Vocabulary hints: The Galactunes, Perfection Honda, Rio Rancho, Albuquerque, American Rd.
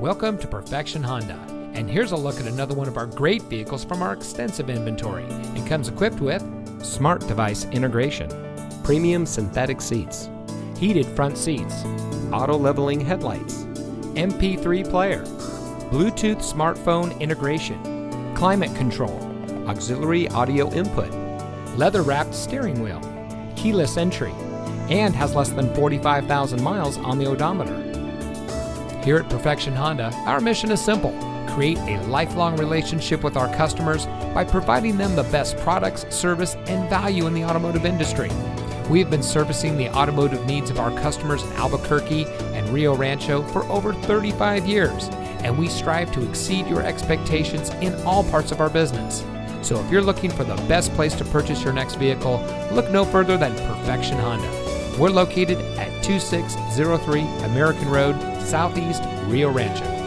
Welcome to Perfection Honda, and here's a look at another one of our great vehicles from our extensive inventory, and comes equipped with smart device integration, premium synthetic seats, heated front seats, auto leveling headlights, MP3 player, Bluetooth smartphone integration, climate control, auxiliary audio input, leather-wrapped steering wheel, keyless entry, and has less than 45,000 miles on the odometer. Here at Perfection Honda, our mission is simple: create a lifelong relationship with our customers by providing them the best products, service, and value in the automotive industry. We have been servicing the automotive needs of our customers in Albuquerque and Rio Rancho for over 35 years, and we strive to exceed your expectations in all parts of our business. So if you're looking for the best place to purchase your next vehicle, look no further than Perfection Honda. We're located at 2603 American Road, Southeast Rio Rancho.